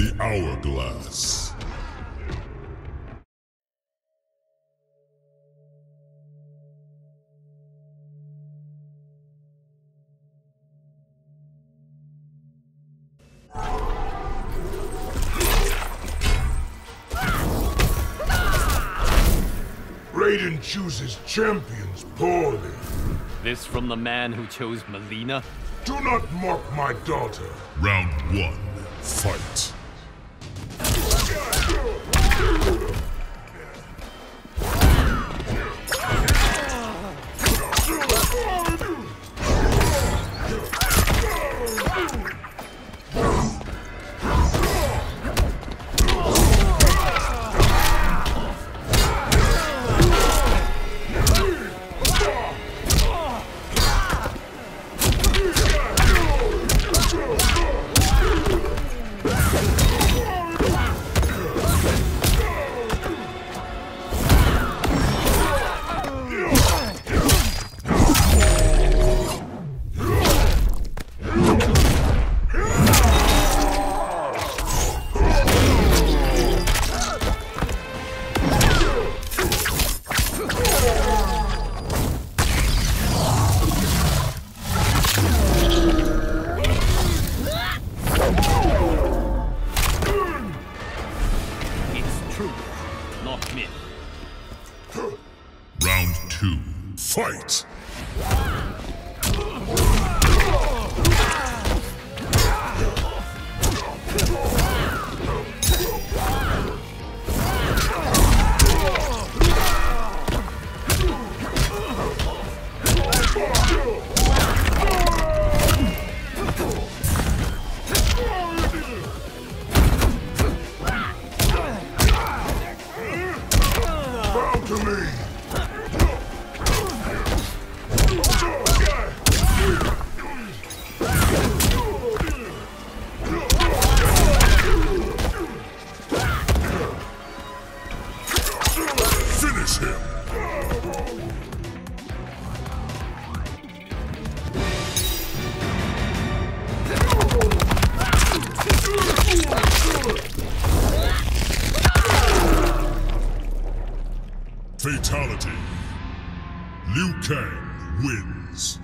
The Hourglass. Raiden chooses champions poorly. This from the man who chose Melina? Do not mock my daughter. Round one, fight. Round two, fight! Fatality. Liu Kang wins.